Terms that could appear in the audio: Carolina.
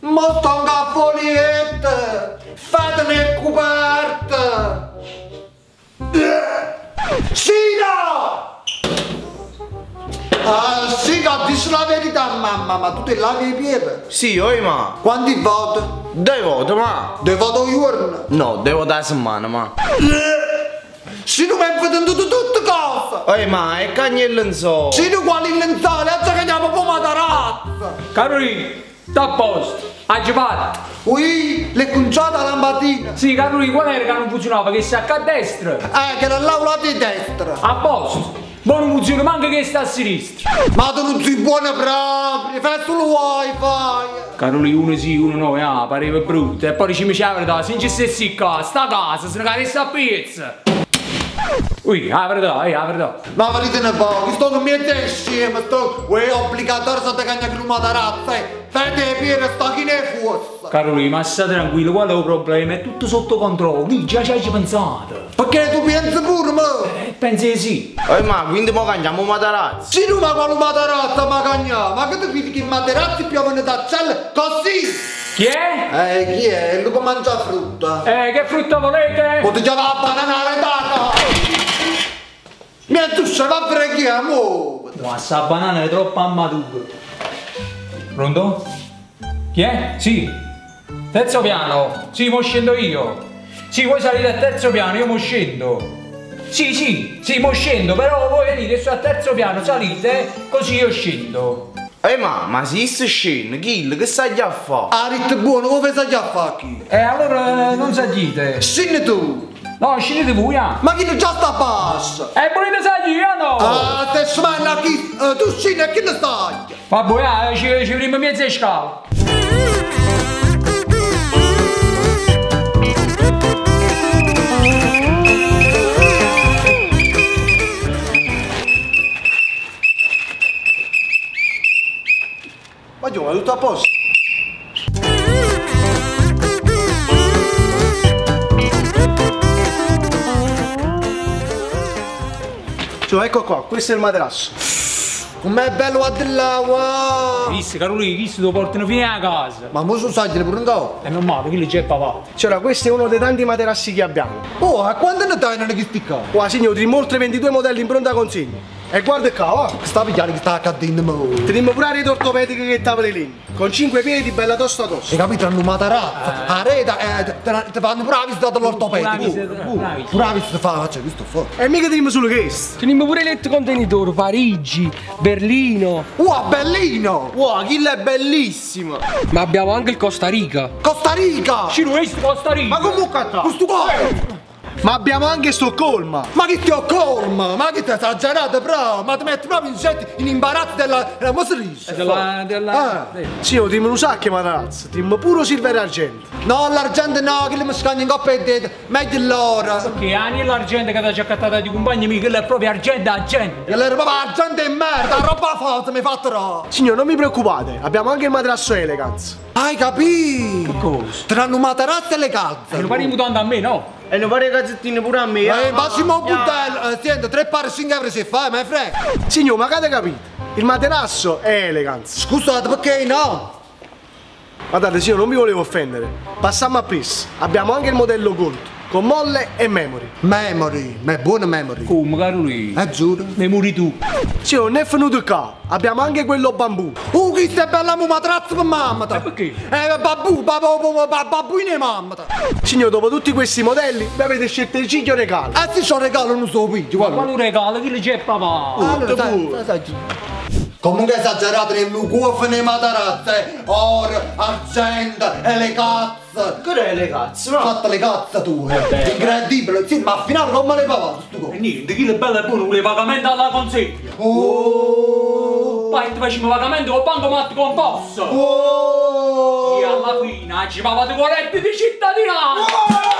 Ma sto caffolietto! Fatemi coperta! Sina! Ah, Sina, dici la verità, mamma, ma tu ti lavi i piedi? Sì, oi, ma. Quanti volte? 2 volte, ma. 2 volte al giorno? No, 2 volte alla settimana, ma. Sino mi hai fatto tutte cose! Ehi, ma è cagno il lenzuolo! Sino quali lenzuoli? Adesso che andiamo come una razza! Carolina, sta a posto! Hai giocato! Ui, l'hai conciata la mattina! Sì, Carolina, qual era che non funzionava? Che stacca a destra! Che era l'aula di destra! A posto! Buon funziona, ma anche che sta a sinistra! Ma tu non sei buona proprio! Fai solo wifi! Carolina, uno sì, uno no, pareva brutto! E poi ci mi c'è la verità, se non ci stessi qua, sta casa, se ne cadessi a pizza! Ui, apri da. Ma valite un po', che sto non mi insieme, sto obbligatorio sotto cagna crumata razza, fate pieno, sto chi ne fosse. Carolina, ma sta tranquillo, qual è il problema? È tutto sotto controllo, qui già ci hai pensato. Perché tu pensi pure, mo? Pensi sì. Ma quindi mo cagniamo materazzi? Sì, no, ma quale materazza ma cagniamo? Ma che tu credi che i materazzi piovono da celle così? Chi è? Chi è? Lui mangia frutta. Che frutta volete? Potete già la banana retata! Mi è giusto, va per chi amore! Ma sta banana è troppo ammatura. Pronto? Chi è? Sì. Terzo piano. Sì, mo scendo io. Sì, voi salite al terzo piano, io mo scendo. Sì, mo scendo, però voi venite su al terzo piano, salite, così io scendo. Ma se si scende, Gil, che sai già fare? Arit buono, come sai già fare chi? Allora non saggite. Scendi tu! No, scendete voi, ah! Ma chi non già sta passa? Volete saggire o no? Te smella chi? Tu scendi e chi ne saglia? Vabbè, ci prima mezza scala. Ma è tutto a posto. Cioè, ecco qua, questo è il materasso. Com'è bello a dell'acqua! Visto, Carolina, visto, lo portano fino a casa. Ma mo sono sagli pure un po'. È normale, quello c'è papà. Cioè, questo è uno dei tanti materassi che abbiamo. Oh, a quanto ne dai non è che sticca? Qua, signore, abbiamo oltre 22 modelli in pronta consegna. E guarda qua, va! Sta pigliando che sta cadendo mo! Teniamo pure la rete ortopedica che stava lì, con 5 piedi bella tosta tosta! Hai capito? Hanno matarazza! La rete, te fanno pure la visita dell'ortopedico! Pure la visita faccia, questo forte! E mica teniamo solo questo! Teniamo pure letto contenitore, Parigi, Berlino! Bellino! Quello è bellissimo! Ma abbiamo anche il Costa Rica! Costa Rica! Ci questo Costa Rica! Ma come cazzo? Questo qua! Ma abbiamo anche Stoccolma! Ma che Stoccolma? Ma che ti esagerato, bravo! Ma ti metti proprio in imbarazzo della mostrisa! Sì, io ti un sacco, ma ragazzi, ti puro silver e argento! No, l'argento no, che le muscagni in coppa e dite, meglio l'ora! Ok, anni l'argento che ti ha già cattato di compagni, mica è proprio argento! E allora proprio argento è merda, roba forte, mi fa troppo! Signor, non mi preoccupate, abbiamo anche il materasso elegance! Hai capito? Che cosa? Tranne un materasso e le calze! E lo pari mutando a me, no? E non fare cazzettine pure a me. Massimo puntello, sento, 3 pari 5 euro se fai, ma è frega. Signor, ma che avete capito? Il materasso è eleganza. Scusate, perché no? Guardate, signor, non mi volevo offendere. Passiamo a PES. Abbiamo anche il modello gold, con molle e memory. Memory, ma è buona memory. Come, Carolina? Giuro. Ne muri tu. Signor, non è venuto qua. Abbiamo anche quello bambù. Che è bella matrazza per mamma! E perché? Babbuino e mamma! Signor, dopo tutti questi modelli, mi avete scelto il ciglio regalo. Se c'ho regalo non so piglio. Ma quale regalo? Chi le c'è papà? Comunque esagerato nel luguof nei materazze, oro, argento e le cazze! Che è le cazze? No? Fatta le cazze tue! Incredibile! Sì, ma al finale non me le pagato sto coso! E niente, chi le belle e buone vuole pagamento alla consegna! Poi ti facciamo pagamento con bancomat composto! E alla fine ci pagate 40 di cittadinanza!